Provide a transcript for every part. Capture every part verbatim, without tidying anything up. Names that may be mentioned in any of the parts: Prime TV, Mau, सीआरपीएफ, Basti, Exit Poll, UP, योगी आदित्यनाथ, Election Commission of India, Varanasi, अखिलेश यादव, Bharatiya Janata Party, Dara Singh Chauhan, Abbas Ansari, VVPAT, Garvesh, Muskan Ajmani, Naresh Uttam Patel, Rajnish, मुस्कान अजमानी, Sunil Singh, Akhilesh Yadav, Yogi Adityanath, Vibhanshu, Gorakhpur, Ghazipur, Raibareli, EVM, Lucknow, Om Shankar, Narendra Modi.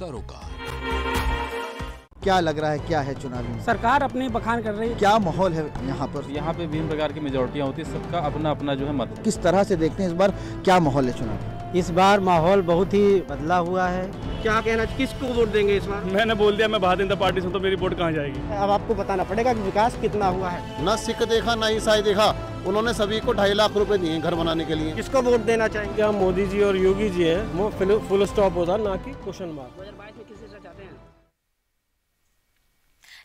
सरोकार। क्या लग रहा है, क्या है चुनावी? सरकार अपनी बखान कर रही है। क्या माहौल है यहाँ पर? यहाँ पे विभिन्न प्रकार की मेजोरिटियाँ होती है, सबका अपना अपना जो है मत। किस तरह से देखते हैं इस बार क्या माहौल है चुनावी? इस बार माहौल बहुत ही बदला हुआ है। क्या कहना, किसको वोट देंगे इस बार? मैंने बोल दिया मैं भारतीय जनता पार्टी से, तो मेरी वोट कहाँ जाएगी? अब आपको बताना पड़ेगा कि विकास कितना हुआ है। न सिख देखा न ईसाई देखा, उन्होंने सभी को ढाई लाख रुपए दिए घर बनाने के लिए। किसको वोट देना चाहेंगे? क्या मोदी जी और योगी जी है वो फुल स्टॉप होता, ना कि क्वेश्चन मार्क।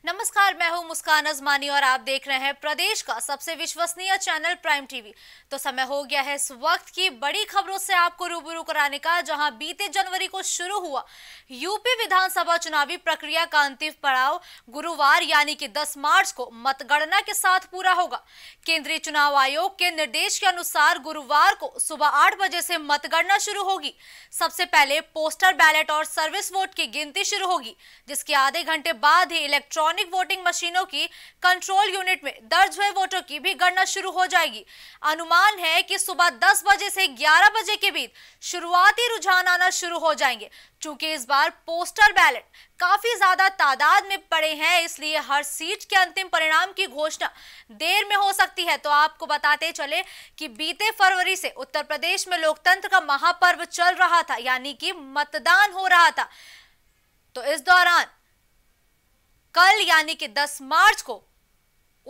नमस्कार, मैं हूं मुस्कान अजमानी और आप देख रहे हैं प्रदेश का सबसे विश्वसनीय चैनल प्राइम टीवी। तो समय हो गया है इस वक्त की बड़ी खबरों से आपको रूबरू कराने का, जहां बीते जनवरी को शुरू हुआ यूपी विधानसभा चुनावी प्रक्रिया का अंतिम पड़ाव गुरुवार यानी कि दस मार्च को मतगणना के साथ पूरा होगा। केंद्रीय चुनाव आयोग के निर्देश के अनुसार गुरुवार को सुबह आठ बजे से मतगणना शुरू होगी। सबसे पहले पोस्टर बैलेट और सर्विस वोट की गिनती शुरू होगी, जिसके आधे घंटे बाद ही इलेक्ट्रॉनिक वोटिंग मशीनों की कंट्रोल यूनिट में दर्ज हुए वोटों की भी गणना शुरू हो जाएगी। अनुमान है कि सुबह दस बजे से ग्यारह बजे के बीच शुरुआती रुझान आना शुरू हो जाएंगे। चूंकि इस बार पोस्टल बैलेट काफी ज्यादा तादाद में पड़े हैं, इसलिए हर सीट के अंतिम परिणाम की घोषणा देर में हो सकती है। तो आपको बताते चले कि बीते फरवरी से उत्तर प्रदेश में लोकतंत्र का महापर्व चल रहा था, यानी कि मतदान हो रहा था। तो इस दौरान कल यानी कि दस मार्च को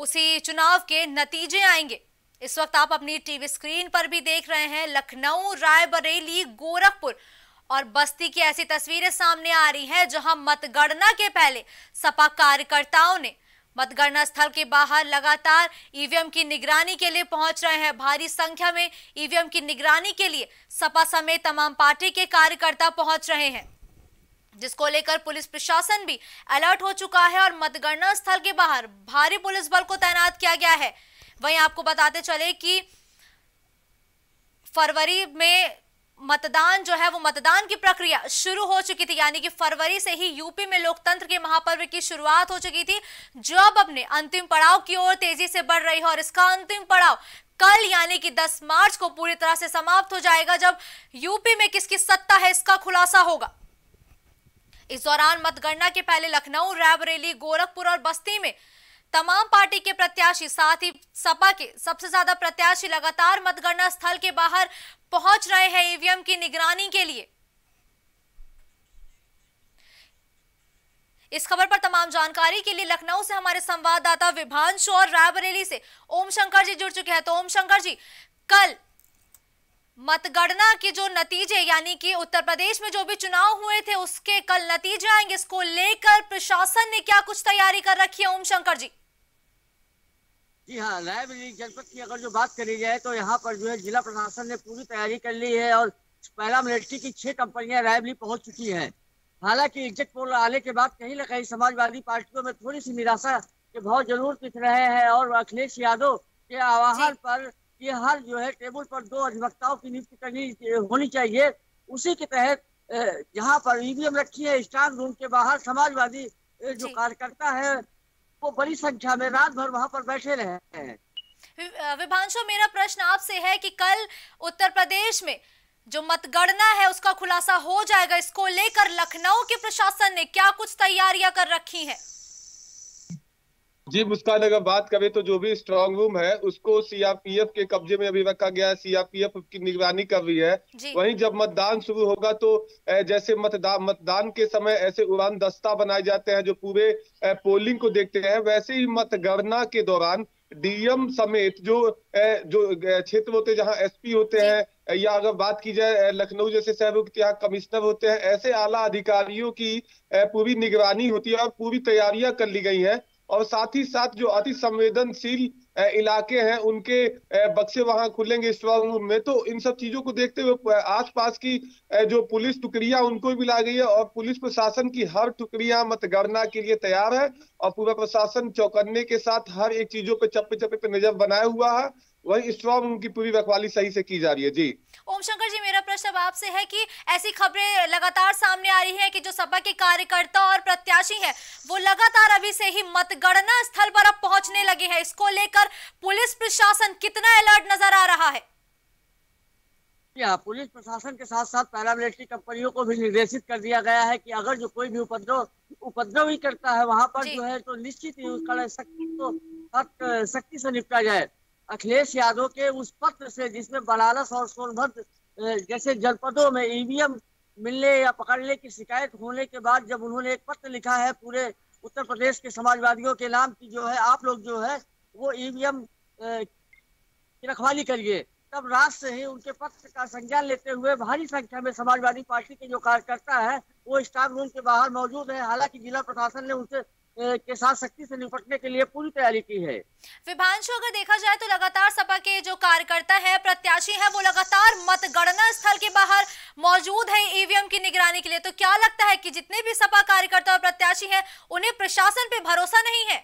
उसी चुनाव के नतीजे आएंगे। इस वक्त आप अपनी टीवी स्क्रीन पर भी देख रहे हैं, लखनऊ, रायबरेली, गोरखपुर और बस्ती की ऐसी तस्वीरें सामने आ रही हैं जहां मतगणना के पहले सपा कार्यकर्ताओं ने मतगणना स्थल के बाहर लगातार ईवीएम की निगरानी के लिए पहुंच रहे हैं। भारी संख्या में ईवीएम की निगरानी के लिए सपा समेत तमाम पार्टी के कार्यकर्ता पहुंच रहे हैं, जिसको लेकर पुलिस प्रशासन भी अलर्ट हो चुका है और मतगणना स्थल के बाहर भारी पुलिस बल को तैनात किया गया है। वहीं आपको बताते चले कि फरवरी में मतदान जो है वो मतदान की प्रक्रिया शुरू हो चुकी थी, यानी कि फरवरी से ही यूपी में लोकतंत्र के महापर्व की शुरुआत हो चुकी थी, जो अब अपने अंतिम पड़ाव की ओर तेजी से बढ़ रही है। और इसका अंतिम पड़ाव कल यानी कि दस मार्च को पूरी तरह से समाप्त हो जाएगा, जब यूपी में किसकी सत्ता है इसका खुलासा होगा। इस दौरान मतगणना के पहले लखनऊ, रायबरेली, गोरखपुर और बस्ती में तमाम पार्टी के प्रत्याशी, साथ ही सपा के सबसे ज्यादा प्रत्याशी लगातार मतगणना स्थल के बाहर पहुंच रहे हैं ईवीएम की निगरानी के लिए। इस खबर पर तमाम जानकारी के लिए लखनऊ से हमारे संवाददाता विभांशु और रायबरेली से ओम शंकर जी जुड़ चुके हैं। तो ओम शंकर जी, कल मतगणना के जो नतीजे यानी कि उत्तर प्रदेश में जो भी चुनाव हुए थे उसके कल नतीजे आएंगे, इसको लेकर प्रशासन ने क्या कुछ तैयारी कर रखी है? ओम शंकर जी। जी हाँ, रायबरेली जनपद की अगर जो बात करी जाए तो यहाँ पर जो है जिला प्रशासन ने पूरी तैयारी कर ली है और पैरा मिलिट्री की छह कंपनियां रायबरेली पहुंच चुकी है। हालांकि एग्जिट पोल आने के बाद कहीं ना कहीं समाजवादी पार्टियों में थोड़ी सी निराशा के भाव जरूर दिख रहे हैं और अखिलेश यादव के आह्वान पर ये हर जो है टेबल पर दो अधिवक्ताओं की नियुक्ति करनी होनी चाहिए। उसी के तहत यहाँ पर ईवीएम रखी है स्ट्रांग रूम के बाहर। समाजवादी जो कार्यकर्ता है वो बड़ी संख्या में रात भर वहाँ पर बैठे रहे हैं। विभांशु, मेरा प्रश्न आपसे है कि कल उत्तर प्रदेश में जो मतगणना है उसका खुलासा हो जाएगा, इसको लेकर लखनऊ के प्रशासन ने क्या कुछ तैयारियां कर रखी है? जी मुस्कान, अगर बात करें तो जो भी स्ट्रांग रूम है उसको सीआरपीएफ के कब्जे में अभी रखा गया है। सीआरपीएफ की निगरानी कर रही है। वहीं जब मतदान शुरू होगा तो जैसे मतदान मतदान के समय ऐसे उड़ान दस्ता बनाए जाते हैं जो पूरे पोलिंग को देखते हैं, वैसे ही मतगणना के दौरान डीएम समेत जो जो क्षेत्र होते हैं जहाँ एसपी होते हैं या अगर बात की जाए लखनऊ जैसे शहरों के यहाँ कमिश्नर होते हैं, ऐसे आला अधिकारियों की पूरी निगरानी होती है और पूरी तैयारियां कर ली गई है। और साथ ही साथ जो अति संवेदनशील इलाके हैं उनके बक्से वहां खुलेंगे स्ट्रॉन्ग रूम में। तो इन सब चीजों को देखते हुए आसपास की जो पुलिस टुकड़ियां उनको भी ला गई है और पुलिस प्रशासन की हर टुकड़ियां मतगणना के लिए तैयार है और पूरा प्रशासन चौकन्ने के साथ हर एक चीजों पे चप्पे चप्पे पे नजर बनाया हुआ है। वही स्ट्रॉन्ग रूम की पूरी रखवाली सही से की जा रही है। जी ओम शंकर जी, मेरा प्रश्न अब आपसे है कि ऐसी खबरें लगातार सामने आ रही है कि जो सपा के कार्यकर्ता और प्रत्याशी हैं वो लगातार अभी से ही मतगणना स्थल पर अब पहुंचने लगे हैं, इसको लेकर पुलिस प्रशासन कितना अलर्ट नजर आ रहा है? या पुलिस प्रशासन के साथ साथ पैरामिलिट्री कंपनियों को भी निर्देशित कर दिया गया है कि अगर जो कोई भी उपद्रव उपद्रव ही करता है वहां पर जो है तो निश्चित ही उसका सख्ती तो सख्ती से निपटा जाए। अखिलेश यादव के उस पत्र से जिसमें बनारस और सोनभद्र जैसे जनपदों में ईवीएम मिलने या पकड़ने की शिकायत होने के बाद जब उन्होंने एक पत्र लिखा है पूरे उत्तर प्रदेश के समाजवादियों के नाम की जो है आप लोग जो है वो ईवीएम की रखवाली करिए, तब रात से ही उनके पत्र का संज्ञान लेते हुए भारी संख्या में समाजवादी पार्टी के जो कार्यकर्ता है वो स्ट्रांग रूम के बाहर मौजूद है। हालांकि जिला प्रशासन ने उनसे के साथ सख्ती से निपटने के लिए पूरी तैयारी की है। विभांशु, अगर देखा जाए तो लगातार सपा के जो कार्यकर्ता है प्रत्याशी है वो लगातार मतगणना स्थल के बाहर मौजूद है ईवीएम की निगरानी के लिए, तो क्या लगता है कि जितने भी सपा कार्यकर्ता और प्रत्याशी हैं उन्हें प्रशासन पे भरोसा नहीं है?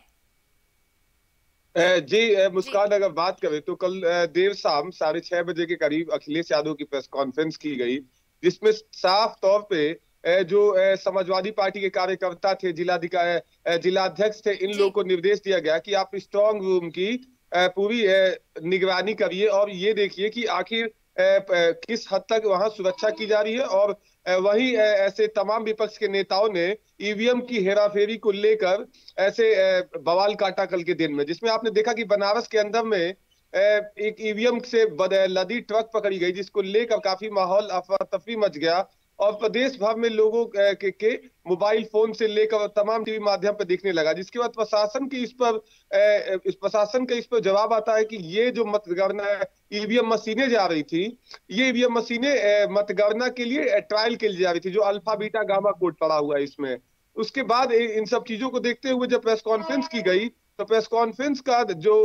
जी मुस्कान, अगर बात करें तो कल देर शाम साढ़े छह बजे के करीब अखिलेश यादव की प्रेस कॉन्फ्रेंस की गई जिसमें साफ तौर पे जो समाजवादी पार्टी के कार्यकर्ता थे, जिलाधिकारी जिलाध्यक्ष थे, इन लोगों को निर्देश दिया गया कि आप स्ट्रांग रूम की पूरी निगरानी करिए और ये देखिए कि आखिर किस हद तक वहां सुरक्षा की जा रही है। और वही ऐसे तमाम विपक्ष के नेताओं ने ईवीएम की हेराफेरी को लेकर ऐसे बवाल काटा कल के दिन में, जिसमें आपने देखा कि बनारस के अंदर में एक ईवीएम से लदी ट्रक पकड़ी गई जिसको लेकर काफी माहौल अफरा तफरी मच गया और प्रदेश भर में लोगों के, के मोबाइल फोन से लेकर तमाम टीवी माध्यम पर देखने लगा, जिसके बाद प्रशासन की इस पर इस प्रशासन का इस पर जवाब आता है कि ये जो मतगणना ईवीएम मशीनें जा रही थी, ये ईवीएम मशीनें मतगणना के लिए ट्रायल के लिए जा रही थी जो अल्फा बीटा गामा कोड पड़ा हुआ है इसमें। उसके बाद इन सब चीजों को देखते हुए जब प्रेस कॉन्फ्रेंस की गई तो प्रेस कॉन्फ्रेंस का जो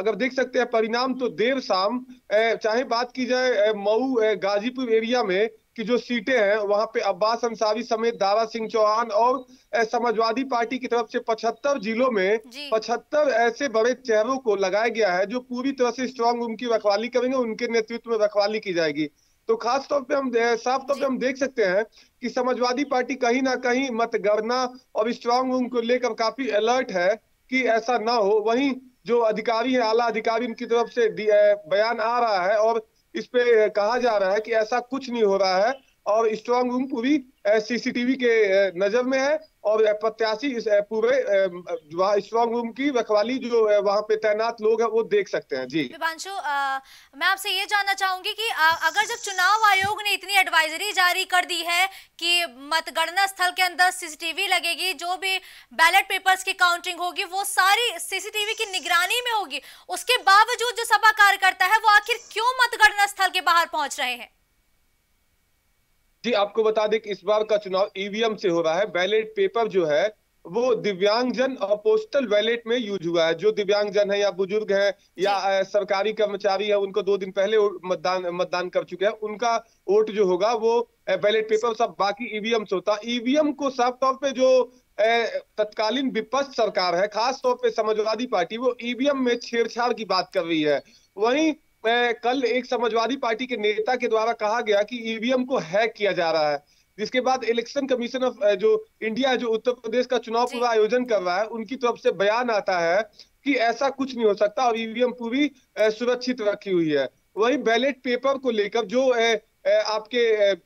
अगर देख सकते हैं परिणाम तो देर शाम, चाहे बात की जाए मऊ गाजीपुर एरिया में कि जो सीटें हैं वहां पे अब्बास अंसारी समेत दारा सिंह चौहान और समाजवादी पार्टी की तरफ से पचहत्तर जिलों में पचहत्तर ऐसे बड़े चेहरों को लगाया गया है जो पूरी तरह से स्ट्रांग रूम की रखवाली करेंगे, उनके नेतृत्व में रखवाली की जाएगी। तो खास तौर पे हम साफ तौर पे हम देख सकते हैं कि समाजवादी पार्टी कहीं ना कहीं मतगणना और स्ट्रांग रूम को लेकर काफी अलर्ट है कि ऐसा ना हो। वहीं जो अधिकारी है आला अधिकारी उनकी तरफ से बयान आ रहा है और इस पे कहा जा रहा है कि ऐसा कुछ नहीं हो रहा है और स्ट्रांग रूम पूरी सीसीटीवी के नजर में है और प्रत्याशी पूरे स्ट्रांग रूम की रखवाली जो वहां पे तैनात लोग हैं वो देख सकते हैं। जी विभांशु, मैं आपसे ये जानना चाहूंगी कि आ, अगर जब चुनाव आयोग ने इतनी एडवाइजरी जारी कर दी है कि मतगणना स्थल के अंदर सीसीटीवी लगेगी, जो भी बैलेट पेपर्स की काउंटिंग होगी वो सारी सीसीटीवी की निगरानी में होगी, उसके बावजूद जो सपा कार्यकर्ता है वो आखिर क्यों मतगणना स्थल के बाहर पहुंच रहे हैं? जी आपको बता दें कि इस बार का चुनाव ईवीएम से हो रहा है। बैलेट पेपर जो है वो दिव्यांगजन और पोस्टल बैलेट में यूज हुआ है। जो दिव्यांगजन है या बुजुर्ग है या सरकारी कर्मचारी है उनको दो दिन पहले मतदान मतदान कर चुके हैं, उनका वोट जो होगा वो बैलेट पेपर सब बाकी ईवीएम से होता है। ईवीएम को साफ तौर पे जो तत्कालीन विपक्ष सरकार है खास तौर पे समाजवादी पार्टी वो ईवीएम में छेड़छाड़ की बात कर रही है। वहीं कल एक समाजवादी पार्टी के नेता के द्वारा कहा गया कि ईवीएम को हैक किया जा रहा है, जिसके बाद इलेक्शन कमीशन ऑफ जो इंडिया जो उत्तर प्रदेश का चुनाव पूरा आयोजन कर रहा है उनकी तरफ से बयान आता है कि ऐसा कुछ नहीं हो सकता और ईवीएम पूरी सुरक्षित रखी हुई है। वही बैलेट पेपर को लेकर जो आपके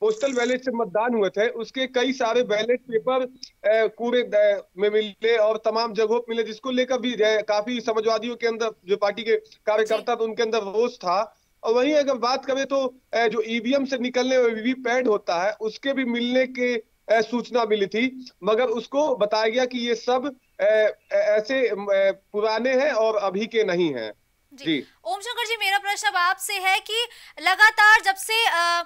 पोस्टल बैलेट से मतदान हुए थे उसके कई सारे बैलेट पेपर कूड़े में मिले और तमाम जगहों मिले, जिसको लेकर भी काफी समाजवादियों के अंदर जो पार्टी के कार्यकर्ता थे उनके अंदर रोष था। और वहीं अगर बात करें तो जो ईवीएम से निकलने हुए वीवीपैट होता है उसके भी मिलने के सूचना मिली थी, मगर उसको बताया गया कि ये सब ऐसे पुराने हैं और अभी के नहीं है। जी ओम शंकर जी, मेरा प्रश्न अब आपसे है कि लगातार जब से आ...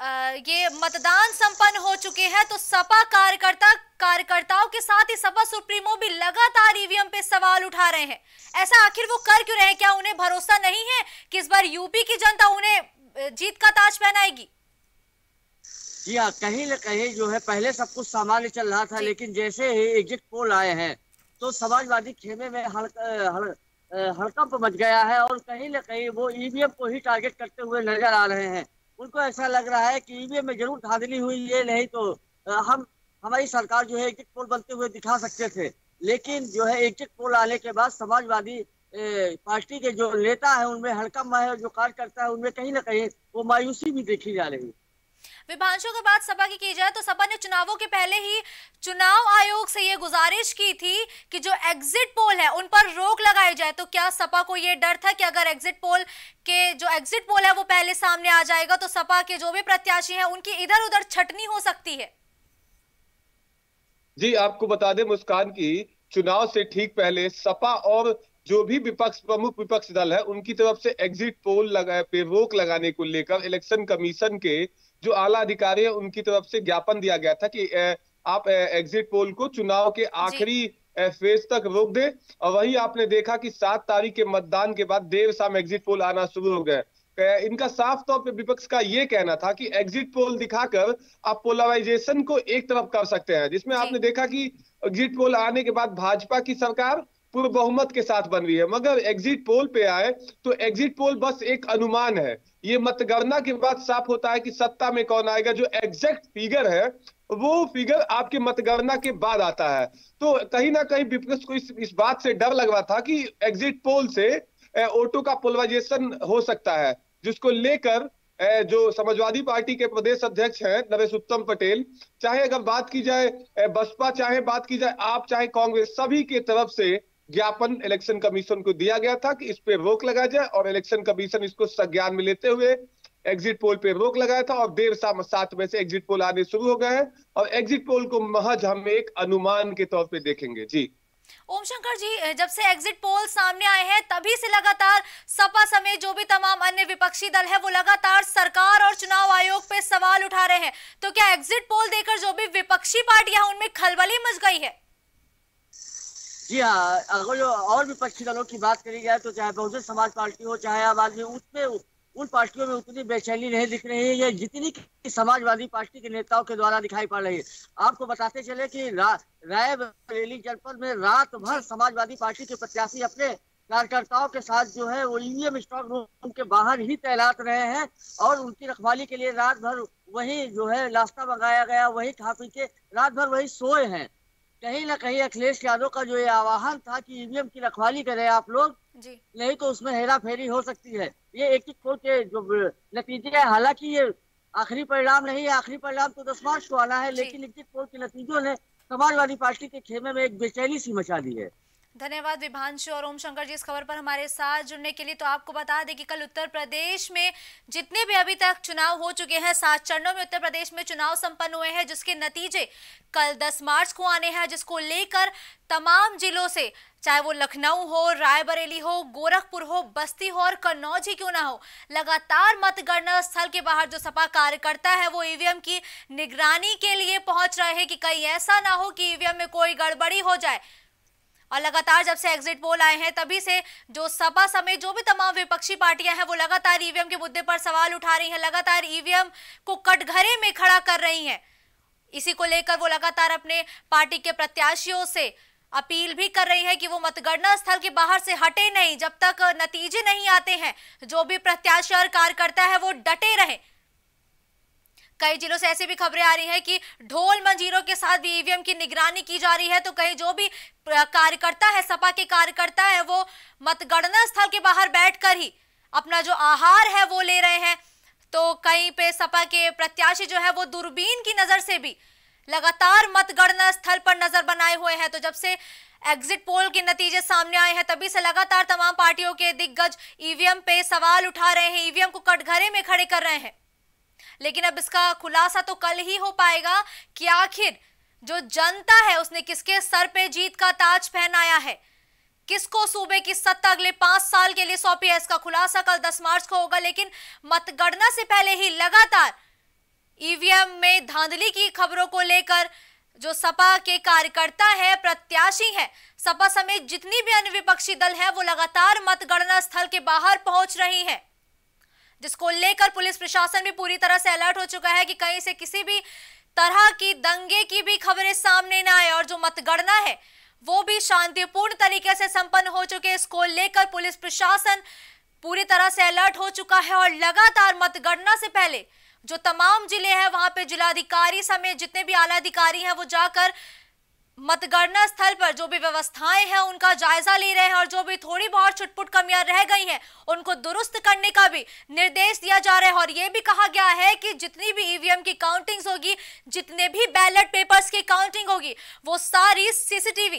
ये मतदान संपन्न हो चुके हैं तो सपा कार्यकर्ता कार्यकर्ताओं के साथ ही सपा सुप्रीमो भी लगातार ईवीएम पे सवाल उठा रहे हैं, ऐसा आखिर वो कर क्यों रहे हैं? क्या उन्हें भरोसा नहीं है कि इस बार यूपी की जनता उन्हें जीत का ताज पहनाएगी? जी हाँ, कहीं ना कहीं जो है पहले सब कुछ सामान्य चल रहा था, लेकिन जैसे ही एग्जिट पोल आए हैं तो समाजवादी खेमे में हड़कंप मच गया है और कहीं ना कहीं वो ईवीएम को ही टारगेट करते हुए नजर आ रहे हैं। उनको ऐसा लग रहा है कि ईवीएम में जरूर धांधली हुई है, नहीं तो हम हमारी सरकार जो है एग्जिट पोल बनते हुए दिखा सकते थे, लेकिन जो है एग्जिट पोल आने के बाद समाजवादी पार्टी के जो नेता है उनमें, हड़कंप है, जो कार्यकर्ता है उनमें कहीं ना कहीं वो मायूसी भी देखी जा रही है। विभांशु, के बाद सभा की की जाए तो सभा ने चुनावों के पहले ही चुनाव आयोग से ये गुजारिश की थी कि जो एग्जिट पोल है उन पर रोक लगाई जाए, तो क्या सपा को ये डर था कि अगर एग्जिट पोल के जो एग्जिट पोल है वो पहले सामने आ जाएगा तो सपा के जो भी प्रत्याशी हैं उनकी इधर उधर छटनी हो सकती है? जी, आपको बता दें मुस्कान की चुनाव से ठीक पहले सपा और जो भी विपक्ष प्रमुख विपक्ष दल है उनकी तरफ से एग्जिट पोल लगा पे रोक लगाने को लेकर इलेक्शन कमीशन के जो आला अधिकारी है उनकी तरफ से ज्ञापन दिया गया था कि आप एग्जिट पोल को चुनाव के आखिरी फेज तक रोक दे। और वही आपने देखा कि सात तारीख के मतदान के बाद देर शाम एग्जिट पोल आना शुरू हो गए। इनका साफ तौर पे विपक्ष का ये कहना था कि एग्जिट पोल दिखाकर आप पोलराइजेशन को एक तरफ कर सकते हैं, जिसमें आपने देखा कि एग्जिट पोल आने के बाद भाजपा की सरकार पूर्व बहुमत के साथ बन रही है, मगर एग्जिट पोल पे आए तो एग्जिट पोल बस एक अनुमान है। ये मतगणना के बाद साफ होता है कि सत्ता में कौन आएगा, जो एग्जैक्ट फिगर है वो फिगर आपके मतगणना के बाद आता है। तो कहीं ना कहीं विपक्ष को इस, इस बात से डर लग रहा था कि एग्जिट पोल से वोटों का पोलराइजेशन हो सकता है, जिसको लेकर जो समाजवादी पार्टी के प्रदेश अध्यक्ष हैं नरेश उत्तम पटेल, चाहे अगर बात की जाए बसपा, चाहे बात की जाए आप, चाहे कांग्रेस, सभी के तरफ से ज्ञापन इलेक्शन कमीशन को दिया गया था कि इस पे रोक लगा जाए। और इलेक्शन कमीशन इसको संज्ञान में लेते हुए एग्जिट पोल पे रोक लगाया था और देर शाम सात बजे से एग्जिट पोल आने शुरू हो गए हैं और एग्जिट पोल को महज हम एक अनुमान के तौर पे देखेंगे। जी ओम शंकर जी, जब से एग्जिट पोल सामने आए हैं तभी से लगातार सपा समेत जो भी तमाम अन्य विपक्षी दल है वो लगातार सरकार और चुनाव आयोग पे सवाल उठा रहे हैं, तो क्या एग्जिट पोल देकर जो भी विपक्षी पार्टियां हैं उनमें खलबली मच गई है? जी हाँ, अगर और विपक्षी दलों की बात करी जाए तो चाहे बहुजन समाज पार्टी हो, चाहे आम आदमी, उसमें उन पार्टियों में उतनी बेचैनी नहीं दिख रही है ये जितनी समाजवादी पार्टी के नेताओं के द्वारा दिखाई पड़ रही है। आपको बताते चले कि रा, रायबरेली जनपद में रात भर समाजवादी पार्टी के प्रत्याशी अपने कार्यकर्ताओं के साथ जो है वो E V M strong room के बाहर ही तैनात रहे हैं और उनकी रखवाली के लिए रात भर वही जो है नाश्ता मंगाया गया, वही खा पी के रात भर वही सोए हैं। कहीं ना कहीं अखिलेश यादव का जो ये आह्वान था कि ई वी एम की रखवाली करें आप लोग, नहीं तो उसमें हेरा फेरी हो सकती है, ये एक एक पोल के जो नतीजे है, हालांकि ये आखिरी परिणाम नहीं है, आखिरी परिणाम तो दस मार्च को आना है, लेकिन एक एक पोल के नतीजों ने समाजवादी पार्टी के खेमे में एक बेचैनी सी मचा दी है। धन्यवाद विभांशु और ओम शंकर जी इस खबर पर हमारे साथ जुड़ने के लिए। तो आपको बता दें कि कल उत्तर प्रदेश में जितने भी अभी तक चुनाव हो चुके हैं, सात चरणों में उत्तर प्रदेश में चुनाव संपन्न हुए हैं, जिसके नतीजे कल दस मार्च को आने हैं, जिसको लेकर तमाम जिलों से, चाहे वो लखनऊ हो, रायबरेली हो, गोरखपुर हो, बस्ती हो और कन्नौज ही क्यों ना हो, लगातार मतगणना स्थल के बाहर जो सपा कार्यकर्ता है वो ई वी एम की निगरानी के लिए पहुंच रहे हैं कि कहीं ऐसा ना हो कि ई वी एम में कोई गड़बड़ी हो जाए। और लगातार जब से एग्जिट पोल आए हैं तभी से जो सपा समेत जो भी तमाम विपक्षी पार्टियां हैं वो लगातार ई वी एम के मुद्दे पर सवाल उठा रही हैं, लगातार ई वी एम को कटघरे में खड़ा कर रही हैं। इसी को लेकर वो लगातार अपने पार्टी के प्रत्याशियों से अपील भी कर रही है कि वो मतगणना स्थल के बाहर से हटे नहीं, जब तक नतीजे नहीं आते हैं जो भी प्रत्याशी और कार्यकर्ता है वो डटे रहे। कई जिलों से ऐसी भी खबरें आ रही हैं कि ढोल मंजीरों के साथ भी ई वी एम की निगरानी की जा रही है, तो कहीं जो भी कार्यकर्ता है, सपा के कार्यकर्ता है, वो मतगणना स्थल के बाहर बैठकर ही अपना जो आहार है वो ले रहे हैं, तो कहीं पे सपा के प्रत्याशी जो है वो दूरबीन की नजर से भी लगातार मतगणना स्थल पर नजर बनाए हुए हैं। तो जब से एग्जिट पोल के नतीजे सामने आए हैं तभी से लगातार तमाम पार्टियों के दिग्गज ई वी एम पे सवाल उठा रहे हैं, ई वी एम को कटघरे में खड़े कर रहे हैं, लेकिन अब इसका खुलासा तो कल ही हो पाएगा कि आखिर जो जनता है उसने किसके सर पे जीत का ताज पहनाया है, किसको सूबे की सत्ता अगले पांच साल के लिए सौंपी है। इसका खुलासा कल दस मार्च को होगा, लेकिन मतगणना से पहले ही लगातार ई वी एम में धांधली की खबरों को लेकर जो सपा के कार्यकर्ता है, प्रत्याशी है, सपा समेत जितनी भी अन्य विपक्षी दल है वो लगातार मतगणना स्थल के बाहर पहुंच रही है, जिसको लेकर पुलिस प्रशासन भी पूरी तरह से अलर्ट हो चुका है कि कहीं से किसी भी तरह की दंगे की भी खबरें सामने ना आए और जो मतगणना है वो भी शांतिपूर्ण तरीके से संपन्न हो चुके, इसको लेकर पुलिस प्रशासन पूरी तरह से अलर्ट हो चुका है और लगातार मतगणना से पहले जो तमाम जिले हैं वहां पे जिलाधिकारी समेत जितने भी आला अधिकारी हैं वो जाकर मतगणना स्थल पर जो भी व्यवस्थाएं हैं उनका जायजा ले रहे हैं और जो भी थोड़ी बहुत छुटपुट कमियां रह गई हैं उनको दुरुस्त करने का भी निर्देश दिया जा रहा है। और ये भी कहा गया है कि जितनी भी ईवीएम की काउंटिंग्स होगी, जितने भी बैलेट पेपर्स की काउंटिंग होगी, वो सारी सीसीटीवी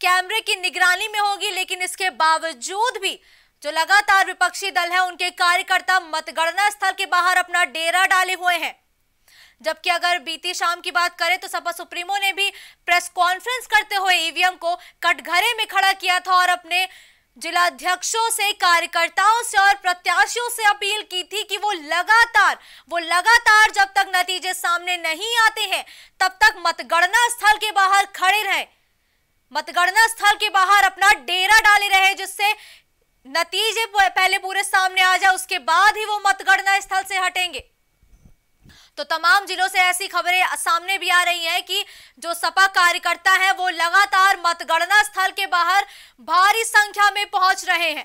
कैमरे की निगरानी में होगी। लेकिन इसके बावजूद भी जो लगातार विपक्षी दल है उनके कार्यकर्ता मतगणना स्थल के बाहर अपना डेरा डाले हुए हैं। जबकि अगर बीती शाम की बात करें तो सपा सुप्रीमो ने भी प्रेस कॉन्फ्रेंस करते हुए ईवीएम को कटघरे में खड़ा किया था और अपने जिलाध्यक्षों से, कार्यकर्ताओं से और प्रत्याशियों से अपील की थी कि वो लगातार वो लगातार जब तक नतीजे सामने नहीं आते हैं तब तक मतगणना स्थल के बाहर खड़े रहें, मतगणना स्थल के बाहर अपना डेरा डाले रहे, जिससे नतीजे पहले पूरे सामने आ जाए, उसके बाद ही वो मतगणना स्थल से हटेंगे। तो तमाम जिलों से ऐसी खबरें सामने भी आ रही हैं कि जो सपा कार्यकर्ता हैं वो लगातार मतगणना स्थल के बाहर भारी संख्या में पहुंच रहे हैं।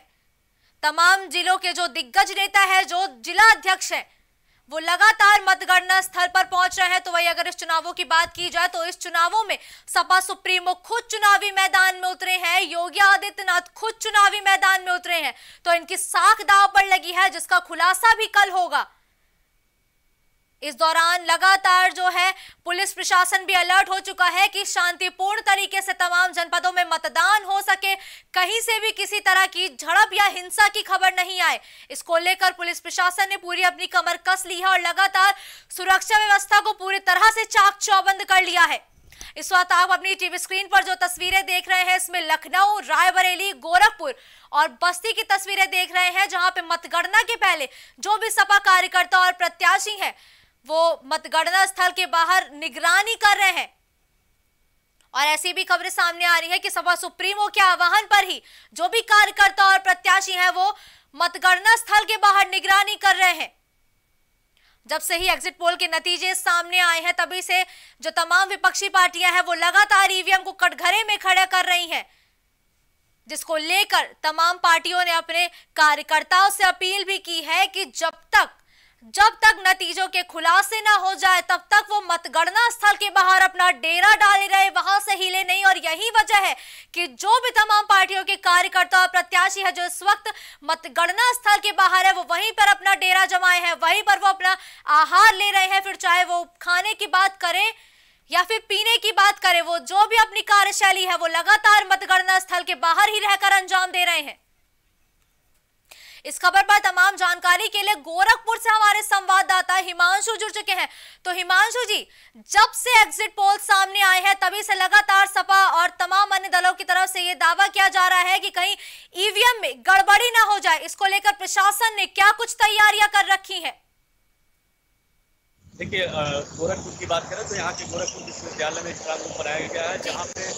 तमाम जिलों के जो दिग्गज नेता है, जो जिला अध्यक्ष है, वो लगातार मतगणना स्थल पर पहुंच रहे हैं। तो वही अगर इस चुनावों की बात की जाए तो इस चुनावों में सपा सुप्रीमो खुद चुनावी मैदान में उतरे हैं, योगी आदित्यनाथ खुद चुनावी मैदान में उतरे हैं, तो इनकी साख दांव पर लगी है, जिसका खुलासा भी कल होगा। इस दौरान लगातार जो है पुलिस प्रशासन भी अलर्ट हो चुका है कि शांतिपूर्ण तरीके से तमाम जनपदों में मतदान हो सके, कहीं से भी किसी तरह की झड़प या हिंसा की खबर नहीं आए। इसको लेकर पुलिस प्रशासन ने पूरी अपनी कमर कस ली है और लगातार सुरक्षा व्यवस्था को पूरी तरह से चाक चौबंद कर लिया है। इस वक्त आप अपनी टीवी स्क्रीन पर जो तस्वीरें देख रहे हैं इसमें लखनऊ, रायबरेली, गोरखपुर और बस्ती की तस्वीरें देख रहे हैं, जहां पे मतगणना के पहले जो भी सपा कार्यकर्ता और प्रत्याशी है वो मतगणना स्थल के बाहर निगरानी कर रहे हैं। और ऐसी भी खबरें सामने आ रही है कि सपा सुप्रीमो के आह्वान पर ही जो भी कार्यकर्ता और प्रत्याशी हैं वो मतगणना स्थल के बाहर निगरानी कर रहे हैं। जब से ही एग्जिट पोल के नतीजे सामने आए हैं तभी से जो तमाम विपक्षी पार्टियां हैं वो लगातार ईवीएम को कटघरे में खड़ा कर रही हैं, जिसको लेकर तमाम पार्टियों ने अपने कार्यकर्ताओं से अपील भी की है कि जब तक जब तक नतीजों के खुलासे ना हो जाए तब तक वो मतगणना स्थल के बाहर अपना डेरा डाले रहे, वहां से हिले नहीं। और यही वजह है कि जो भी तमाम पार्टियों के कार्यकर्ता और प्रत्याशी है जो इस वक्त मतगणना स्थल के बाहर है वो वहीं पर अपना डेरा जमाए हैं, वहीं पर वो अपना आहार ले रहे हैं। फिर चाहे वो खाने की बात करें या फिर पीने की बात करें, वो जो भी अपनी कार्यशैली है वो लगातार मतगणना स्थल के बाहर ही रहकर अंजाम दे रहे हैं। इस खबर पर तमाम जानकारी के लिए गोरखपुर से हमारे संवाददाता हिमांशु जुड़ चुके हैं। तो हिमांशु जी, जब से एग्जिट पोल सामने आए हैं तभी से लगातार सपा और तमाम अन्य दलों की तरफ से यह दावा किया जा रहा है कि कहीं ईवीएम में गड़बड़ी ना हो जाए, इसको लेकर प्रशासन ने क्या कुछ तैयारियां कर रखी है? देखिए, गोरखपुर की बात करें तो यहाँ के गोरखपुर विश्वविद्यालय में इसका रूप बनाया गया है, जहाँ पे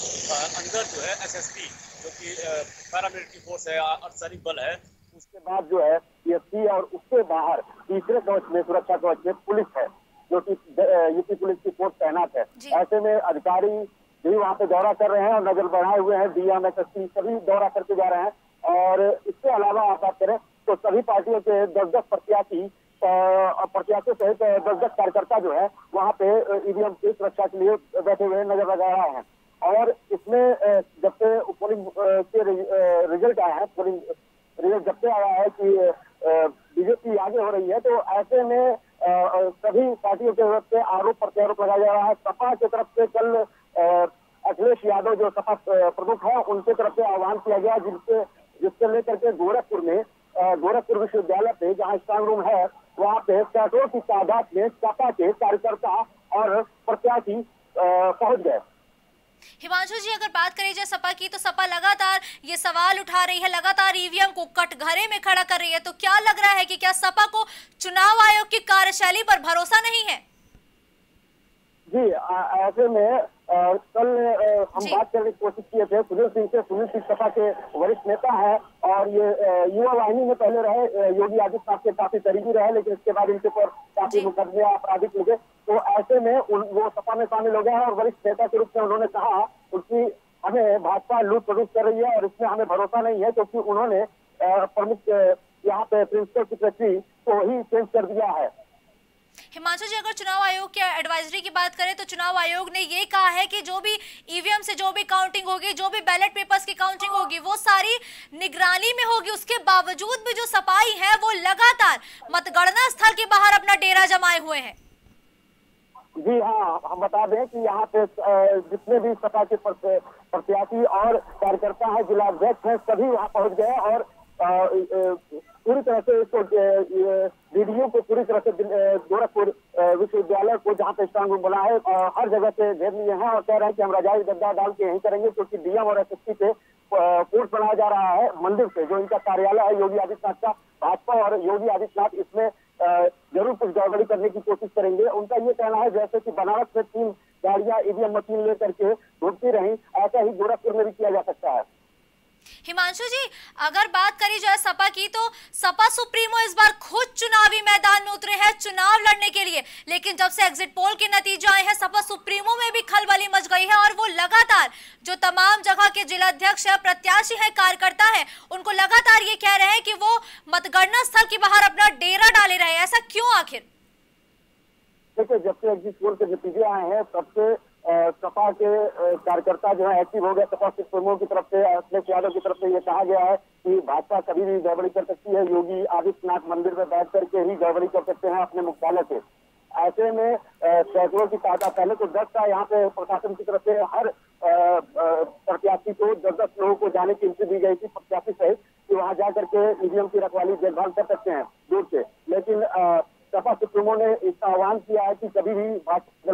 अंदर जो है एस एस पी जो की पैरामिलिट्री फोर्स है, अर्धसैनिक बल है, उसके बाद जो है पीएससी और उसके बाहर तीसरे कवच में, सुरक्षा कवच में पुलिस है, जो कि यूपी पुलिस की फोर्स तैनात है। ऐसे में अधिकारी भी वहाँ पे दौरा कर रहे हैं और नजर बढ़ाए हुए हैं, डीएम, एसएसपी सभी दौरा करके जा रहे हैं। और इसके अलावा आप बात करें तो सभी पार्टियों के दस दस प्रत्याशी प्रत्याशी सहित दस दस कार्यकर्ता जो है वहाँ पे ईवीएम की सुरक्षा के लिए बैठे हुए नजर लगा रहे हैं। और इसमें जब से पोलिंग के रिजल्ट आए हैं, पोलिंग जब से आया है कि बीजेपी आगे हो रही है, तो ऐसे में सभी पार्टियों के तरफ से आरोप प्रत्यारोप लगाया जा रहा है। सपा की तरफ से कल अखिलेश यादव जो सपा प्रमुख है उनके तरफ से आह्वान किया गया, जिससे जिससे लेकर के गोरखपुर में गोरखपुर विश्वविद्यालय पे जहाँ स्ट्रांग रूम है वहाँ पे कैटों की तादाद में सपा के कार्यकर्ता और प्रत्याशी पहुंच गए। हिमांशु जी, अगर बात करें जाए सपा की तो सपा लगातार ये सवाल उठा रही है, लगातार ईवीएम को कटघरे में खड़ा कर रही है, तो क्या लग रहा है कि क्या सपा को चुनाव आयोग की कार्यशैली पर भरोसा नहीं है? जी, ऐसे में आ, कल आ, हम बात करने की कोशिश किए थे सुनील सिंह से। सुनील सिंह सपा के वरिष्ठ नेता है और ये युवा वाहिनी में पहले रहे, योगी आदित्यनाथ के काफी करीबी रहे, लेकिन इसके बाद इनके ऊपर काफी मुकदमे आपराधिक लगे। तो ऐसे में उन, वो सपा में शामिल हो गए हैं और वरिष्ठ नेता के रूप में उन्होंने कहा उसकी हमें भाजपा लूट प्रलूट कर रही है और इसमें हमें भरोसा नहीं है, क्योंकि उन्होंने प्रमुख यहाँ पे प्रिंसिपल सेक्रेटरी को ही चेंज कर दिया है। हिमांशु जी, अगर चुनाव आयोग के एडवाइजरी की बात करें तो चुनाव आयोग ने ये कहा है कि जो भी ईवीएम से जो भी काउंटिंग होगी, जो भी बैलेट पेपर्स की काउंटिंग होगी, वो सारी निगरानी में होगी। उसके बावजूद भी जो सपाही है वो लगातार मतगणना स्थल के बाहर अपना डेरा जमाए हुए हैं। जी हाँ, हम बता दें कि यहाँ पे जितने भी सपा के प्रत्याशी और कार्यकर्ता है, जिला अध्यक्ष है, सभी वहाँ पहुँच गए और पूरी तरह से इसको डीडीयू को पूरी तरह से गोरखपुर विश्वविद्यालय को जहाँ पे स्ट्रांग रूम बना है हर जगह से घेर लिए हैं और कह रहे हैं कि हम रजाई गद्दा डाल के यही करेंगे, क्योंकि डीएम और एसएसपी पे कोर्ट बनाया जा रहा है मंदिर पे, जो इनका कार्यालय है योगी आदित्यनाथ का। भाजपा और योगी आदित्यनाथ इसमें जरूर कुछ गड़बड़ी करने की कोशिश करेंगे। उनका ये कहना है जैसे कि बनारस में तीन गाड़ियां ईवीएम मशीन लेकर के घूमती रहीं, ऐसा ही गोरखपुर में भी किया जा सकता है। हिमांशु जी, अगर बात करी जाए सपा की तो सपा सुप्रीमो इस बार खुद चुनावी मैदान में उतरे हैं चुनाव लड़ने के लिए, लेकिन जब से एग्जिट पोल के नतीजे आए हैं सपा सुप्रीमो में भी खलबली मच गई है और वो लगातार जो तमाम जगह के जिलाध्यक्ष है, प्रत्याशी है, कार्यकर्ता है, उनको लगातार ये कह रहे हैं कि वो मतगणना स्थल के बाहर अपना डेरा डाले रहे। ऐसा क्यों आखिर? देखिए, जब से एग्जिट पोल के नतीजे आए हैं तब से सपा के कार्यकर्ता जो है एक्टिव हो गया। सपा सुप्रीमो की तरफ से, अखिलेश यादव की तरफ से ये कहा गया है कि भाजपा कभी भी गड़बड़ी कर सकती है, योगी आदित्यनाथ मंदिर में बैठ करके ही गड़बड़ी कर सकते हैं अपने मुख्यालय से। ऐसे में सैकड़ों की तादाद, पहले तो दस था, यहाँ पे प्रशासन की तरफ से हर प्रत्याशी को दस दस लोगों को जाने की एंट्री दी गई थी, प्रत्याशी सहित, कि वहाँ जा करके ईवीएम की रखवाली देखभाल कर सकते हैं दूर से। लेकिन सपा सुप्रीमो ने इसका आह्वान किया है कि कभी भी भाजपा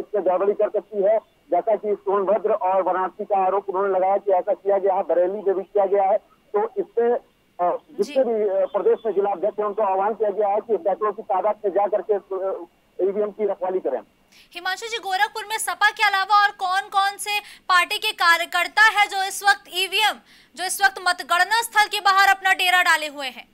इससे गड़बड़ी कर सकती है, जैसा कि सोनभद्र और वाराणसी का आरोप उन्होंने लगाया कि ऐसा किया गया है, बरेली में भी किया गया है। तो इससे जितने भी प्रदेश में जिलाध्यक्ष हैं उनको आह्वान किया गया है कि सैकड़ों की तादाद से जा करके ईवीएम की रखवाली करें। हिमांशु जी, गोरखपुर में सपा के अलावा और कौन कौन से पार्टी के कार्यकर्ता है जो इस वक्त ईवीएम जो इस वक्त मतगणना स्थल के बाहर अपना डेरा डाले हुए हैं?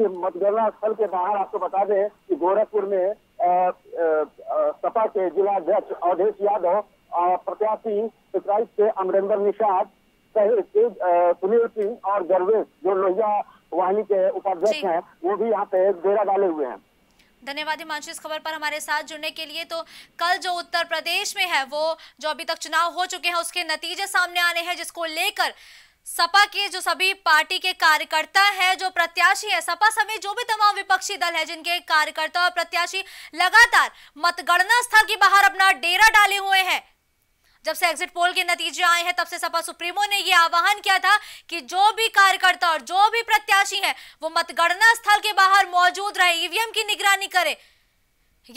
मतगणना स्थल के बाहर आपको बता दें कि गोरखपुर में सपा के जिलाध्यक्ष अवधेश यादव, प्रत्याशी पिपराइच से अमरेंद्र निषाद सहित सुनील सिंह और गर्वेश, जो लोहिया वाहिनी के उपाध्यक्ष हैं, वो भी यहाँ पे डेरा डाले हुए हैं। धन्यवाद हिमांशु, इस खबर पर हमारे साथ जुड़ने के लिए। तो कल जो उत्तर प्रदेश में है, वो जो अभी तक चुनाव हो चुके हैं उसके नतीजे सामने आने हैं, जिसको लेकर सपा के जो सभी पार्टी के कार्यकर्ता हैं, जो प्रत्याशी हैं, सपा समेत जो भी तमाम विपक्षी दल है जिनके कार्यकर्ता और प्रत्याशी लगातार मतगणना स्थल के बाहर अपना डेरा डाले हुए हैं। जब से एग्जिट पोल के नतीजे आए हैं तब से सपा सुप्रीमो ने यह आह्वान किया था कि जो भी कार्यकर्ता और जो भी प्रत्याशी हैं वो मतगणना स्थल के बाहर मौजूद रहे, ईवीएम की निगरानी करे।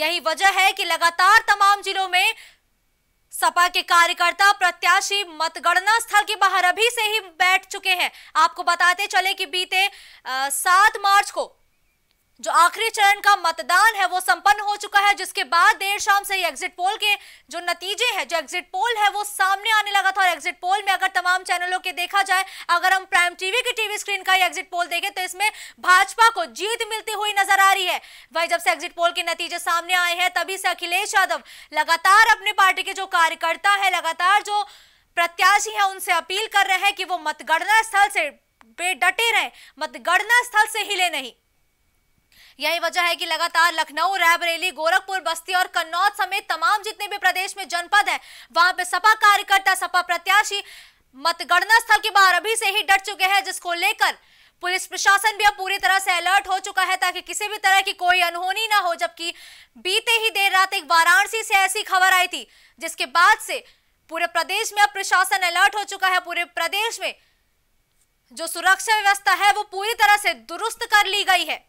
यही वजह है कि लगातार तमाम जिलों में सपा के कार्यकर्ता प्रत्याशी मतगणना स्थल के बाहर अभी से ही बैठ चुके हैं। आपको बताते चले कि बीते सात मार्च को जो आखिरी चरण का मतदान है वो संपन्न हो चुका है, जिसके बाद देर शाम से ही एग्जिट पोल के जो नतीजे हैं, जो एग्जिट पोल है वो सामने आने लगा था। और एग्जिट पोल में अगर तमाम चैनलों के देखा जाए, अगर हम प्राइम टीवी की टीवी स्क्रीन का एग्जिट पोल देखें तो इसमें भाजपा को जीत मिलती हुई नजर आ रही है। वहीं जब से एग्जिट पोल के नतीजे सामने आए हैं तभी से अखिलेश यादव लगातार अपने पार्टी के जो कार्यकर्ता है, लगातार जो प्रत्याशी है, उनसे अपील कर रहे हैं कि वो मतगणना स्थल से डटे रहे, मतगणना स्थल से हिले नहीं। यही वजह है कि लगातार लखनऊ, रायबरेली, गोरखपुर, बस्ती और कन्नौज समेत तमाम जितने भी प्रदेश में जनपद है वहां पे सपा कार्यकर्ता, सपा प्रत्याशी मतगणना स्थल के बाहर अभी से ही डट चुके हैं, जिसको लेकर पुलिस प्रशासन भी अब पूरी तरह से अलर्ट हो चुका है ताकि किसी भी तरह की कोई अनहोनी ना हो। जबकि बीते ही देर रात एक वाराणसी से ऐसी खबर आई थी जिसके बाद से पूरे प्रदेश में अब प्रशासन अलर्ट हो चुका है। पूरे प्रदेश में जो सुरक्षा व्यवस्था है वो पूरी तरह से दुरुस्त कर ली गई है।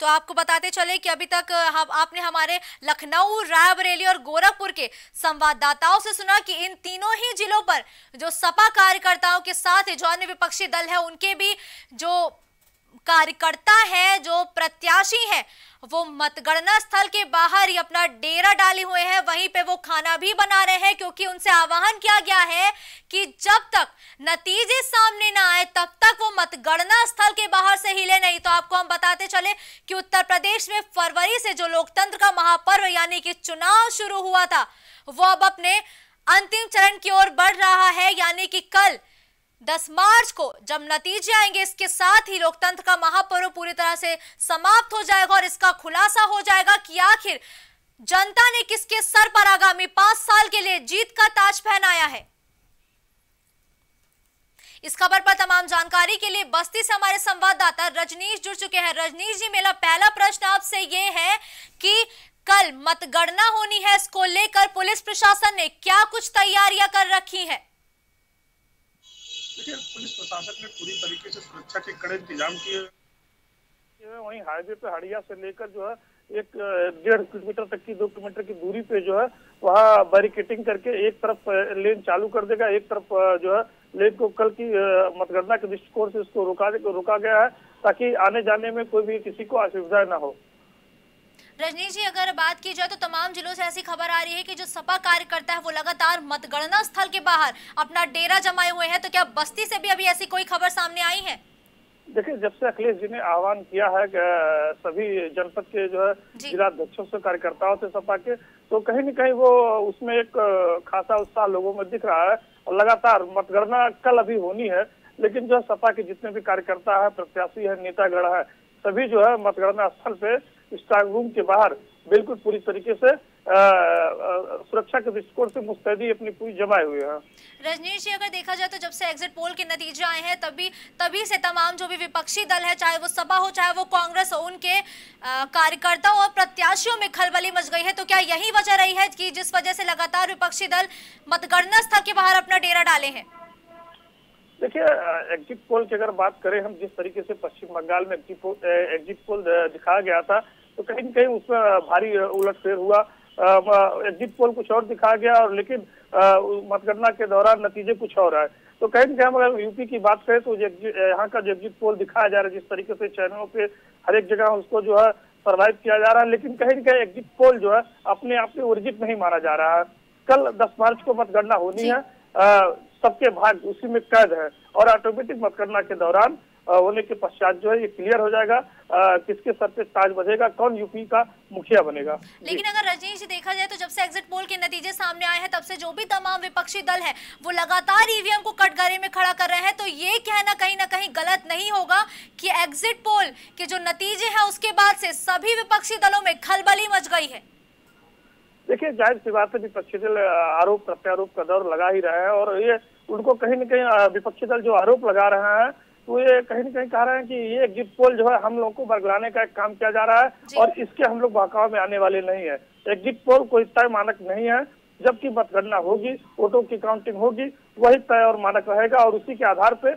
तो आपको बताते चले कि अभी तक हम आपने हमारे लखनऊ, रायबरेली और गोरखपुर के संवाददाताओं से सुना कि इन तीनों ही जिलों पर जो सपा कार्यकर्ताओं के साथ जो अन्य विपक्षी दल है उनके भी जो कार्यकर्ता है, जो प्रत्याशी है, वो मतगणना स्थल के बाहर ही अपना डेरा डाले हुए हैं। वहीं पे वो खाना भी बना रहे हैं, क्योंकि उनसे आह्वान किया गया है कि जब तक नतीजे सामने ना आए तब तक वो मतगणना स्थल के बाहर से हिले नहीं। तो आपको हम बताते चले कि उत्तर प्रदेश में फरवरी से जो लोकतंत्र का महापर्व यानी कि चुनाव शुरू हुआ था वो अब अपने अंतिम चरण की ओर बढ़ रहा है, यानी कि कल दस मार्च को जब नतीजे आएंगे, इसके साथ ही लोकतंत्र का महापर्व पूरी तरह से समाप्त हो जाएगा और इसका खुलासा हो जाएगा कि आखिर जनता ने किसके सर पर आगामी पांच साल के लिए जीत का ताज पहनाया है। इस खबर पर तमाम जानकारी के लिए बस्ती से हमारे संवाददाता रजनीश जुड़ चुके हैं। रजनीश जी, मेरा पहला प्रश्न आपसे ये है कि कल मतगणना होनी है, इसको लेकर पुलिस प्रशासन ने क्या कुछ तैयारियां कर रखी है? देखिए, पुलिस प्रशासन ने पूरी तरीके से सुरक्षा के कड़े इंतजाम किए। वहीं हाईवे पे हड़िया से लेकर जो है एक डेढ़ किलोमीटर तक की दो किलोमीटर की दूरी पे जो है वहाँ बैरिकेटिंग करके एक तरफ लेन चालू कर देगा, एक तरफ जो है लेन को कल की मतगणना के दृष्टिकोण से इसको रुका रुका गया है ताकि आने जाने में कोई भी किसी को असुविधा ना हो। रजनीश जी, अगर बात की जाए तो तमाम जिलों से ऐसी खबर आ रही है कि जो सपा कार्यकर्ता है वो लगातार मतगणना स्थल के बाहर अपना डेरा जमाए हुए हैं, तो क्या बस्ती से भी अभी ऐसी कोई खबर सामने आई है? देखिए, जब से अखिलेश जी ने आह्वान किया है सभी जनपद के जो है जिलाध्यक्षों से, कार्यकर्ताओं से सपा के, तो कहीं न कहीं वो उसमें एक खासा उत्साह लोगों में दिख रहा है और लगातार मतगणना कल अभी होनी है, लेकिन जो सपा के जितने भी कार्यकर्ता है, प्रत्याशी है, नेतागढ़ है, सभी जो है मतगणना स्थल पे स्ट्रांग रूम के बाहर बिल्कुल पूरी तरीके से आ, आ, सुरक्षा के दृष्टिकोण से मुस्तैदी अपनी पूरी जमाए हुए हैं। रजनीश जी, अगर देखा जाए तो जब से एग्जिट पोल के नतीजे आए हैं तभी तभी से तमाम जो भी विपक्षी दल है, चाहे वो सपा हो चाहे वो कांग्रेस हो, उनके कार्यकर्ताओं और प्रत्याशियों में खलबली मच गई है, तो क्या यही वजह रही है कि जिस वजह से लगातार विपक्षी दल मतगणना स्थल के बाहर अपना डेरा डाले हैं? देखिए, एग्जिट पोल की अगर बात करें हम, जिस तरीके से पश्चिम बंगाल में एग्जिट पोल दिखाया गया था तो कहीं न कहीं उसमें भारी उलटफेर हुआ। एग्जिट पोल कुछ और दिखाया गया और लेकिन मतगणना के दौरान नतीजे कुछ और आए, तो कहीं न कहीं अगर यूपी की बात करें तो यहाँ का जो एग्जिट पोल दिखाया जा रहा है, जिस तरीके से चैनलों पे हर एक जगह उसको जो है सरवाइव किया जा रहा है, लेकिन कहीं न कहीं एग्जिट पोल जो है अपने आप में ओरिजिन नहीं माना जा रहा है। कल दस मार्च को मतगणना होनी है, सबके भाग उसी में कैद है और ऑटोमेटिक मतगणना के दौरान होने के पश्चात जो है ये क्लियर हो जाएगा आ, किसके सर पे ताज बजेगा, कौन यूपी का मुखिया बनेगा। लेकिन अगर रजनीश जी देखा जाए तो जब से एग्जिट पोल के नतीजे सामने आए हैं तब से जो भी तमाम विपक्षी दल है वो लगातार ईवीएम को कटघरे में खड़ा कर रहे हैं, तो ये कहना कहीं ना कहीं गलत नहीं होगा कि एग्जिट पोल के जो नतीजे है उसके बाद से सभी विपक्षी दलों में खलबली मच गई है? देखिए, जाहिर सी बात है, विपक्षी दल आरोप प्रत्यारोप का दौर लगा ही रहा है और ये उनको कहीं न कहीं विपक्षी दल जो आरोप लगा रहा है तो ये कहीं न कहीं कह रहे हैं कि ये एग्जिट पोल जो है हम लोगों को बरगलाने का एक काम किया जा रहा है और इसके हम लोग बहकाव में आने वाले नहीं है। एग्जिट पोल कोई तय मानक नहीं है, जबकि मतगणना होगी, वोटों की काउंटिंग होगी, वही तय और मानक रहेगा और उसी के आधार पे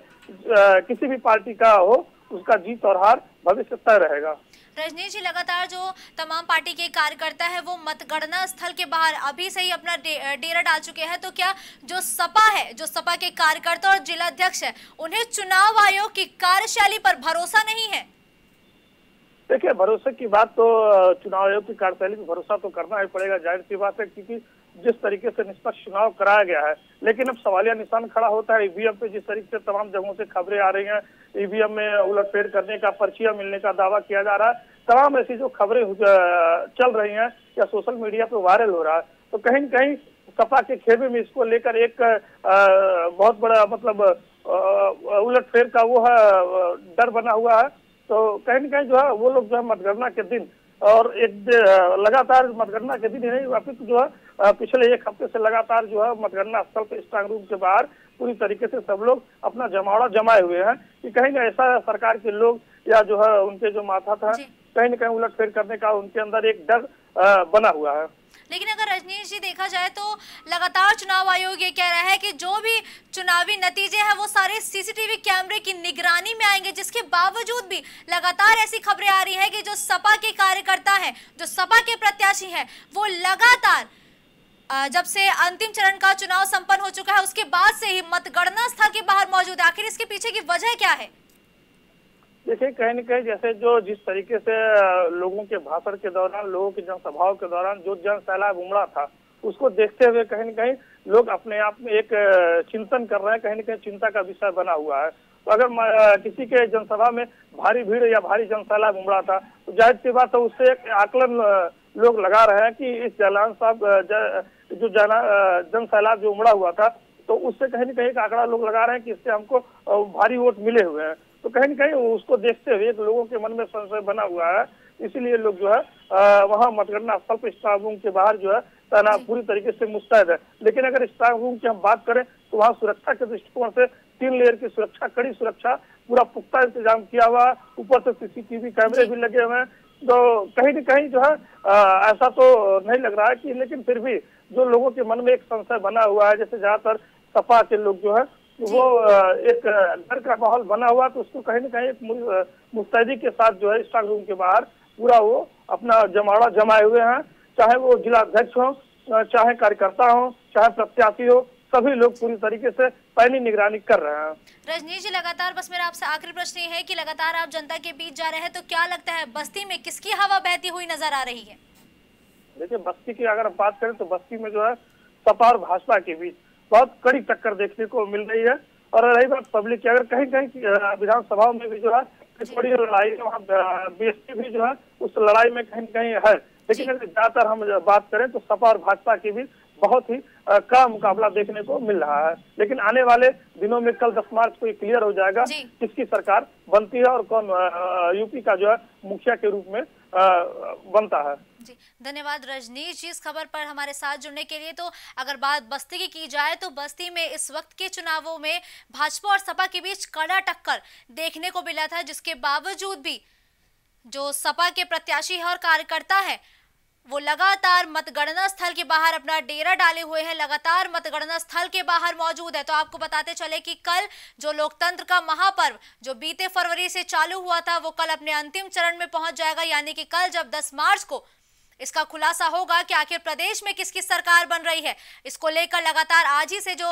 किसी भी पार्टी का हो उसका जीत और हार भविष्य तय रहेगा। रजनीश जी, लगातार जो तमाम पार्टी के कार्यकर्ता है वो मतगणना स्थल के बाहर अभी से ही अपना डे, डेरा डाल चुके हैं, तो क्या जो सपा है, जो सपा के कार्यकर्ता और जिलाध्यक्ष है, उन्हें चुनाव आयोग की कार्यशैली पर भरोसा नहीं है? देखिए, भरोसे की बात तो चुनाव आयोग की कार्यशैली पर भरोसा तो करना ही पड़ेगा, जाहिर सी बात है, क्योंकि जिस तरीके से निष्पक्ष चुनाव कराया गया है, लेकिन अब सवालिया निशान खड़ा होता है ईवीएम पे। जिस तरीके से तमाम जगहों से खबरें आ रही हैं, ईवीएम में उलटफेर करने का, पर्चियां मिलने का दावा किया जा रहा है, तमाम ऐसी जो खबरें चल रही हैं या सोशल मीडिया पे वायरल हो रहा है, तो कहीं न कहीं सपा के खेमे में इसको लेकर एक आ, बहुत बड़ा मतलब उलटफेर का वो है डर बना हुआ है, तो कहीं न कहीं जो है वो लोग जो है मतगणना के दिन और एक लगातार मतगणना के दिन नहीं वापिस जो है पिछले एक हफ्ते से लगातार जो है मतगणना स्थल पे स्ट्रांग रूम के बाहर पूरी तरीके से सब लोग अपना जमावड़ा जमाए हुए हैं कि कहीं ना ऐसा सरकार के लोग या जो है उनके जो माथा था कहीं ना कहीं उलटफेर करने का उनके अंदर एक डर बना हुआ है। लेकिन अगर रजनीश जी देखा जाए तो लगातार चुनाव आयोग ये कह रहा है कि जो भी चुनावी नतीजे हैं वो सारे सीसीटीवी कैमरे की निगरानी में आएंगे, जिसके बावजूद भी लगातार ऐसी खबरें आ रही हैं कि जो सपा के कार्यकर्ता हैं, जो सपा के प्रत्याशी हैं, वो लगातार जब से अंतिम चरण का चुनाव संपन्न हो चुका है उसके बाद से ही मतगणना स्थल के बाहर मौजूद है, आखिर इसके पीछे की वजह क्या है? देखिए, कहीं न कहीं जैसे जो जिस तरीके से लोगों के भाषण के दौरान, लोगों के जनसभाओं के दौरान जो जन सैलाब उमड़ा था, उसको देखते हुए कहीं न कहीं लोग अपने आप में एक चिंतन कर रहे हैं, कहीं न कहीं चिंता का विषय बना हुआ है। तो अगर किसी के जनसभा में भारी भीड़ या भारी जन सैलाब उमड़ा था तो जाहिर सी बात है उससे एक आकलन लोग लगा रहे हैं कि इस जलान साहब जो जन सैलाब जो उमड़ा हुआ था तो उससे कहीं ना कहीं एक आंकड़ा लोग लगा रहे हैं कि इससे हमको भारी वोट मिले हुए हैं। तो कहीं ना कहीं उसको देखते हुए लोगों के मन में संशय बना हुआ है, इसीलिए लोग जो है वहाँ मतगणना स्थल पर स्ट्रांग रूम के बाहर जो है तना पूरी तरीके से मुस्तैद है। लेकिन अगर स्ट्रांग रूम की हम बात करें तो वहाँ सुरक्षा के दृष्टिकोण से तीन लेयर की सुरक्षा, कड़ी सुरक्षा, पूरा पुख्ता इंतजाम किया हुआ, ऊपर से सीसीटीवी कैमरे भी लगे हुए हैं। तो कहीं न कहीं जो है ऐसा तो नहीं लग रहा है कि, लेकिन फिर भी जो लोगों के मन में एक संशय बना हुआ है, जैसे ज्यादातर सपा के लोग जो है वो एक डर का माहौल बना हुआ, तो उसको कहीं ना कहीं एक मुस्तैदी के साथ जो है स्ट्रांग रूम के बाहर पूरा वो अपना जमावड़ा जमाए हुए हैं। चाहे वो जिला अध्यक्ष हो, चाहे कार्यकर्ता हो, चाहे प्रत्याशी हो, सभी लोग पूरी तरीके से पैनी निगरानी कर रहे हैं। रजनीश जी, लगातार बस मेरा आपसे आखिरी प्रश्न ये है कि लगातार आप जनता के बीच जा रहे हैं, तो क्या लगता है बस्ती में किसकी हवा बहती हुई नजर आ रही है? देखिए, बस्ती की अगर हम बात करें तो बस्ती में जो है सपा और भाजपा के बीच बहुत कड़ी टक्कर देखने को मिल रही है। और रही बात पब्लिक की, अगर कहीं कहीं विधानसभा में भी जो है थोड़ी लड़ाई है, वहाँ बीएसपी भी जो है उस लड़ाई में कहीं कहीं है। लेकिन अगर ज्यादातर हम बात करें तो सपा और भाजपा के बीच बहुत ही कड़ा मुकाबला देखने को मिल रहा है। लेकिन आने वाले दिनों में कल दस मार्च को ये क्लियर हो जाएगा किसकी सरकार बनती है और कौन यूपी का जो है मुखिया के रूप में बनता है। जी, धन्यवाद रजनीश जी इस खबर पर हमारे साथ जुड़ने के लिए। तो अगर बात बस्ती की की जाए तो बस्ती में इस वक्त के चुनावों में भाजपा और सपा के बीच कड़ा टक्कर देखने को मिला था, जिसके बावजूद भी जो सपा के प्रत्याशी है और कार्यकर्ता है वो लगातार मतगणना स्थल के बाहर अपना डेरा डाले हुए हैं, लगातार मतगणना स्थल के बाहर मौजूद है। तो आपको बताते चले कि कल जो लोकतंत्र का महापर्व जो बीते फरवरी से चालू हुआ था वो कल अपने अंतिम चरण में पहुंच जाएगा, यानी कि कल जब दस मार्च को इसका खुलासा होगा कि आखिर प्रदेश में किसकी सरकार बन रही है। इसको लेकर लगातार आज ही से जो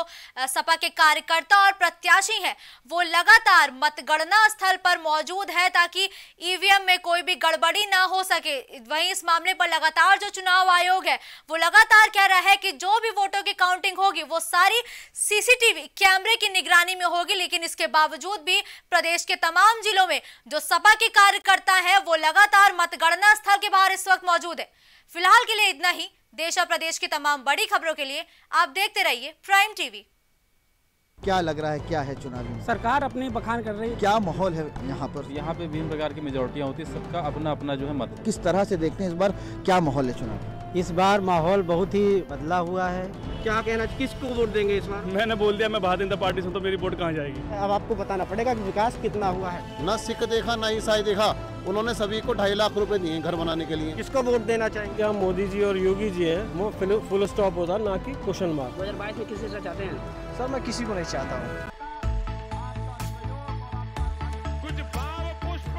सपा के कार्यकर्ता और प्रत्याशी हैं वो लगातार मतगणना स्थल पर मौजूद है ताकि ईवीएम में कोई भी गड़बड़ी ना हो सके। वहीं इस मामले पर लगातार जो चुनाव आयोग है वो लगातार कह रहा है कि जो भी वोटों की काउंटिंग होगी वो सारी सीसीटीवी कैमरे की निगरानी में होगी। लेकिन इसके बावजूद भी प्रदेश के तमाम जिलों में जो सपा के कार्यकर्ता है वो लगातार मतगणना स्थल के बाहर इस वक्त मौजूद है। फिलहाल के लिए इतना ही। देश और प्रदेश की तमाम बड़ी खबरों के लिए आप देखते रहिए प्राइम टीवी। क्या लग रहा है, क्या है चुनाव में? सरकार अपनी बखान कर रही है, क्या माहौल है यहाँ पर? यहाँ पे विभिन्न प्रकार की मेजोरिटियाँ होती है, सबका अपना अपना जो है मत। किस तरह से देखते हैं इस बार क्या माहौल है चुनाव? इस बार माहौल बहुत ही बदला हुआ है। क्या कहना, किसको वोट देंगे इस बार? मैंने बोल दिया मैं भारतीय जनता पार्टी से, तो मेरी वोट कहाँ जाएगी? अब आपको बताना पड़ेगा कि विकास कितना हुआ है। न सिख देखा न ईसाई देखा, उन्होंने सभी को ढाई लाख रुपए दिए घर बनाने के लिए। किसको वोट देना चाहेंगे? क्या मोदी जी और योगी जी है वो फुल स्टॉप होता ना कि क्वेश्चन मार्क। दो हज़ार बाईस में किसे चाहते हैं? सर मैं किसी को नहीं चाहता हूँ। कुछ भाव पुष्प।